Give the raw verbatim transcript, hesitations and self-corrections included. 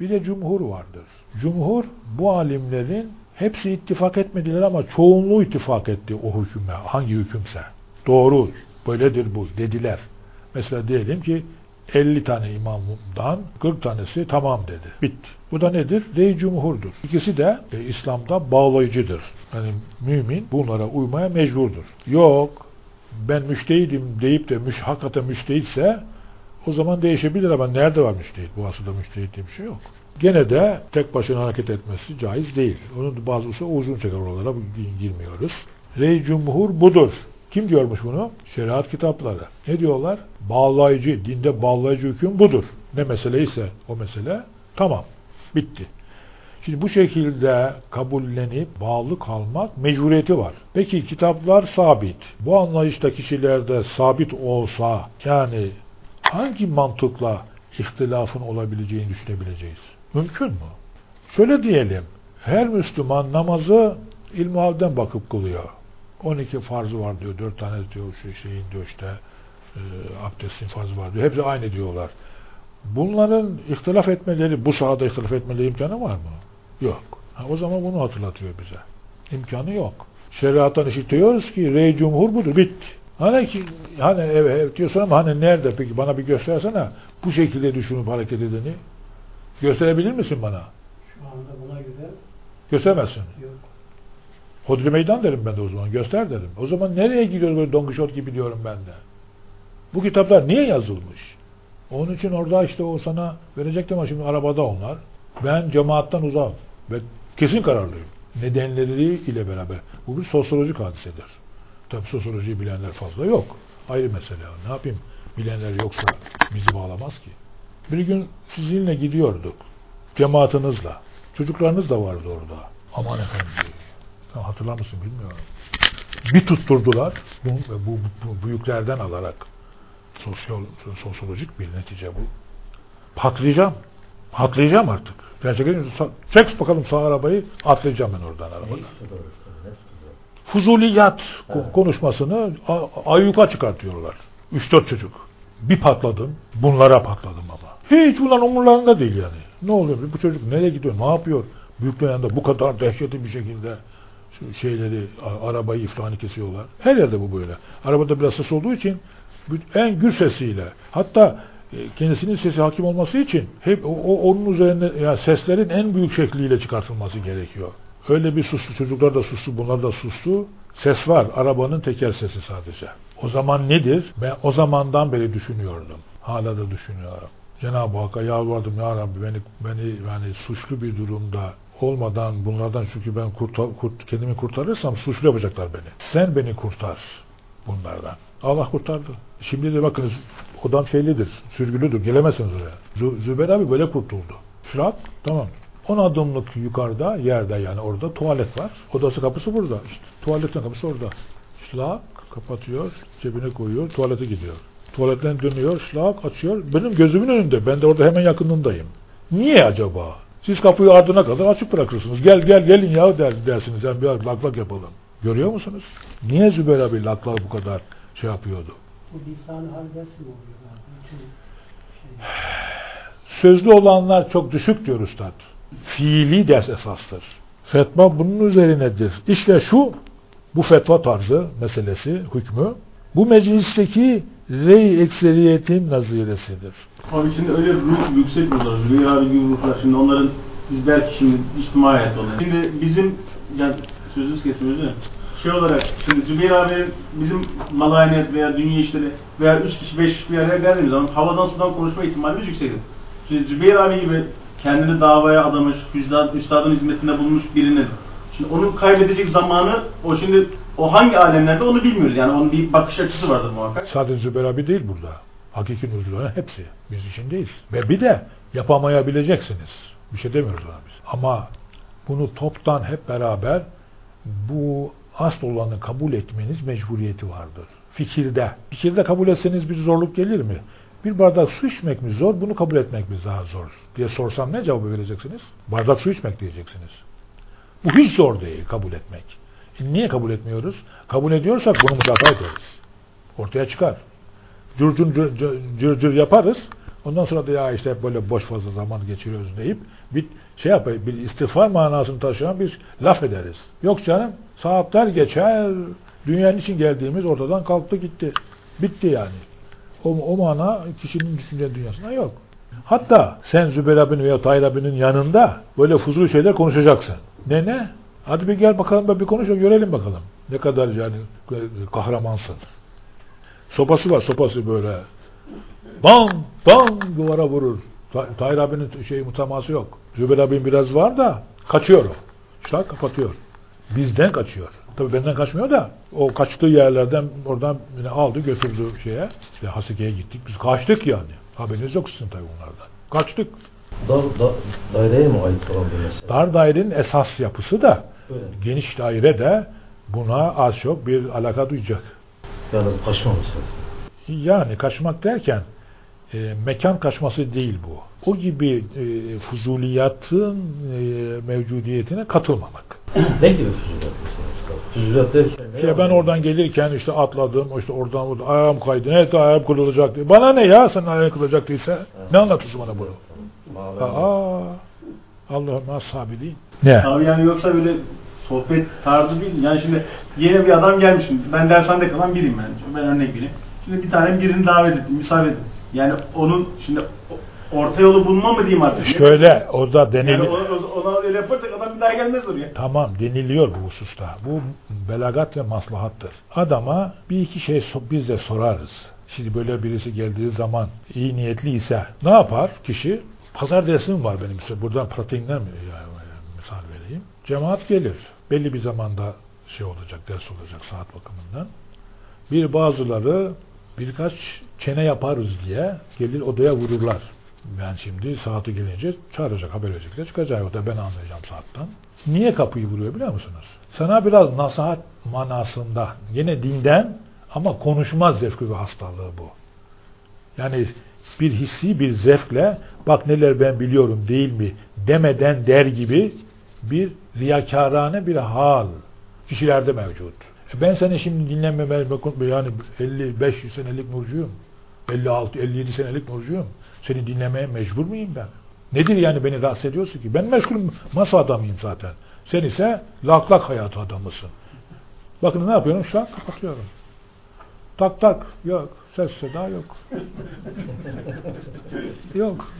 bir de cumhur vardır. Cumhur bu alimlerin hepsi ittifak etmediler ama çoğunluğu ittifak etti o hüküme, hangi hükümse. Doğru, böyledir bu dediler. Mesela diyelim ki elli tane imamdan kırk tanesi tamam dedi. Bitti. Bu da nedir? Rey cumhurdur. İkisi de e, İslam'da bağlayıcıdır. Yani mümin bunlara uymaya mecburdur. Yok ben müştehidim deyip de müş, hakikaten müştehitse o zaman değişebilir ama nerede var müştehit? Bu aslında müştehit diye bir şey yok. Gene de tek başına hareket etmesi caiz değil. Onun bazısı uzun çeker, oralara girmiyoruz. Rey cumhur budur. Kim diyormuş bunu? Şeriat kitapları. Ne diyorlar? Bağlayıcı, dinde bağlayıcı hüküm budur. Ne mesele ise o mesele tamam, bitti. Şimdi bu şekilde kabullenip bağlı kalmak mecburiyeti var. Peki kitaplar sabit. Bu anlayışta kişilerde sabit olsa yani hangi mantıkla ihtilafın olabileceğini düşünebileceğiz? Mümkün mü? Şöyle diyelim, her Müslüman namazı ilmu halden bakıp kılıyor. on iki farzı var diyor, dört tane diyor, şeyin diyor işte, e, abdestin farzı var diyor. Hepsi aynı diyorlar. Bunların ihtilaf etmeleri, bu sahada ihtilaf etmeleri imkanı var mı? Yok. Ha, o zaman bunu hatırlatıyor bize. İmkanı yok. Şeriattan işitiyoruz ki Rey Cumhur budur, bitti. Hani ki, hani evet, evet diyorsun ama hani nerede peki, bana bir göstersene bu şekilde düşünüp hareket edeni. Gösterebilir misin bana? Şu anda buna göre... Gösteremezsin. Yok. Hodri meydan derim ben de o zaman. Göster derim. O zaman nereye gidiyoruz böyle Don Quixote gibi diyorum ben de. Bu kitaplar niye yazılmış? Onun için orada işte o sana verecektim ama şimdi arabada onlar. Ben cemaatten uzak ve kesin kararlıyım. Nedenleri ile beraber. Bu bir sosyolojik hadisedir. Tabii sosyolojiyi bilenler fazla yok. Ayrı mesele. Ne yapayım? Bilenler yoksa bizi bağlamaz ki. Bir gün sizinle gidiyorduk. Cemaatinizle. Çocuklarınız da vardı orada. Aman efendim. Hatırlar mısın bilmiyorum. Bir tutturdular. Bu, bu, bu büyüklerden alarak sosyal, sosyolojik bir netice bu. Patlayacağım. Patlayacağım artık. Gerçekten çek bakalım sağ arabayı, atlayacağım ben oradan arabadan. Fuzuliyat evet. Konuşmasını ayyuka çıkartıyorlar. üç dört çocuk. Bir patladım. Bunlara patladım ama. Hiç bunların umurlarında değil yani. Ne oluyor? Bu çocuk nereye gidiyor? Ne yapıyor? Büyüklerin de bu kadar dehşetli bir şekilde şeyleri, arabayı iflahını kesiyorlar. Her yerde bu böyle. Arabada biraz ses olduğu için en gür sesiyle, hatta kendisinin sesi hakim olması için hep o onun üzerine yani seslerin en büyük şekliyle çıkartılması gerekiyor. Öyle bir sustu, çocuklar da sustu, bunlar da sustu. Ses var, arabanın teker sesi sadece. O zaman nedir? Ben o zamandan beri düşünüyordum. Hala da düşünüyorum. Cenab-ı Hakk'a yalvardım, ya Rabbi beni beni yani suçlu bir durumda olmadan bunlardan, çünkü ben kurtar, kurt, kendimi kurtarırsam suçlu yapacaklar beni. Sen beni kurtar bunlardan. Allah kurtardı. Şimdi de bakınız odam şeylidir, sürgülüdür, gelemezsiniz oraya. Zü, Zübeyir abi böyle kurtuldu. Şırak tamam. on adımlık yukarıda yerde yani orada tuvalet var. Odası kapısı burada. İşte, tuvaletin kapısı orada. Şırak kapatıyor, cebine koyuyor, tuvalete gidiyor. Tuvaletten dönüyor, şırak açıyor. Benim gözümün önünde. Ben de orada hemen yakınındayım. Niye acaba? Siz kapıyı ardına kadar açık bırakırsınız. Gel gel gelin ya der, dersiniz. Yani biraz lak lak yapalım. Görüyor musunuz? Niye Zübeyir abi lak lak bu kadar şey yapıyordu? Bu lisan-ı halvesi mi oluyor? Şey... Sözlü olanlar çok düşük diyor üstad. Fiili ders esastır. Fetva bunun üzerinedir. İşte şu, bu fetva tarzı meselesi, hükmü. Bu meclisteki rey ekseriyetin naziresidir. Abi şimdi öyle ruh yüksek ruhlar, Zübeyir abi gibi ruhlar. Şimdi onların, biz belki şimdi içtimai hayat oluyor. Şimdi bizim, yani sözünüz kesin özür dilerim. Şey olarak, şimdi Zübeyir abi bizim malaynet veya dünya işleri veya üç kişi, beş kişi bir araya geldiğimiz zaman havadan sudan konuşma ihtimalimiz yüksektir. Şimdi Zübeyir abi gibi kendini davaya adamış, üstad, üstadın hizmetinde bulmuş birinin. Şimdi onun kaybedecek zamanı, o şimdi o hangi alemlerde onu bilmiyoruz. Yani onun bir bakış açısı vardır muhakkak. Sadece Zübeyir abi değil burada. Hakiki nurcuların hepsi. Biz içindeyiz. Ve bir de yapamayabileceksiniz. Bir şey demiyoruz ona biz. Ama bunu toptan hep beraber bu asıl olanı kabul etmeniz mecburiyeti vardır. Fikirde. Fikirde kabul etseniz bir zorluk gelir mi? Bir bardak su içmek mi zor, bunu kabul etmek mi daha zor diye sorsam ne cevabı vereceksiniz? Bardak su içmek diyeceksiniz. Bu hiç zor değil kabul etmek. E niye kabul etmiyoruz? Kabul ediyorsak bunu müdafaa ederiz. Ortaya çıkar. Cürcün cür, cür, cür yaparız. Ondan sonra da ya işte böyle boş fazla zaman geçiriyoruz deyip bir şey yapayım, bir istiğfar manasını taşıyan bir laf ederiz. Yok canım, saatler geçer, dünyanın için geldiğimiz ortadan kalktı gitti. Bitti yani. O, o mana kişinin düşünce dünyasında yok. Hatta sen Zübeyir abinin veya Tahir abinin yanında böyle fuzul şeyler konuşacaksın. Ne ne? Hadi bir gel bakalım, bir konuş, görelim bakalım. Ne kadar yani kahramansın. Sopası var, sopası böyle. Bam, bam duvara vurur. Tahir abinin şeyi, mutaması yok. Zübeyir abinin biraz var da kaçıyor o. Şak kapatıyor. Bizden kaçıyor. Tabii benden kaçmıyor da o kaçtığı yerlerden oradan yine aldı götürdü şeye. İşte Haseke'ye gittik. Biz kaçtık yani. Haberiniz yok sizin tabii onlardan. Kaçtık. Dar, dar daireye mi ait olan bir mesele? Dar dairenin esas yapısı da öyle. Geniş daire de buna az çok bir alaka duyacak. Yani kaçma meselesi. Yani kaçmak derken e, mekan kaçması değil bu. O gibi e, fuzuliyatın e, mevcudiyetine katılmamak. Ne gibi fuzuliyat mesela? Fuzuliyat derken? Ben oradan gelirken işte atladım, işte oradan orada ayağım kaydı, ne ayağım kırılacak diye. Bana ne ya senin ayağın kırılacak değilse? Ne anlatıyorsun bana bunu? Aa, Allah'ım ashabi değil. Ne? Abi yani yoksa böyle sohbet tarzı değil. Yani şimdi yeni bir adam gelmişim. Ben dershanede kalan biriyim ben. Ben örnek biriyim. Şimdi bir tane birini davet ettim, misafir ettim. Yani onun şimdi orta yolu bulma mı diyeyim artık? Şöyle, o da deniliyor. Yani ona öyle yaparsak adam bir daha gelmez oraya. Tamam, deniliyor bu hususta. Bu belagat ve maslahattır. Adama bir iki şey biz de sorarız. Şimdi böyle birisi geldiği zaman iyi niyetli ise ne yapar kişi? Pazar dersim var benim işte. Buradan pratiğinden mi yani, misal vereyim. Cemaat gelir. Belli bir zamanda şey olacak, ders olacak saat bakımından. Bir bazıları birkaç çene yaparız diye gelir odaya vururlar. Ben şimdi saati gelince çağıracak, haber verecekler. Çıkacak o da ben anlayacağım saatten. Niye kapıyı vuruyor biliyor musunuz? Sana biraz nasihat manasında, yine dinden ama konuşma zevki ve hastalığı bu. Yani bir hissi bir zevkle bak neler ben biliyorum değil mi demeden der gibi bir riyakarane bir hal kişilerde mevcut. E ben seni şimdi dinlememeli yani elli beş senelik nurcuyum. elli altı elli yedi senelik nurcuyum. Seni dinlemeye mecbur muyum ben? Nedir yani beni rahatsız ediyorsun ki? Ben meşgulüm, masa adamıyım zaten. Sen ise lak lak hayatı adamısın. Bakın ne yapıyorum? Şu an kapatıyorum. Tak tak yok. Ses seda yok. Yok.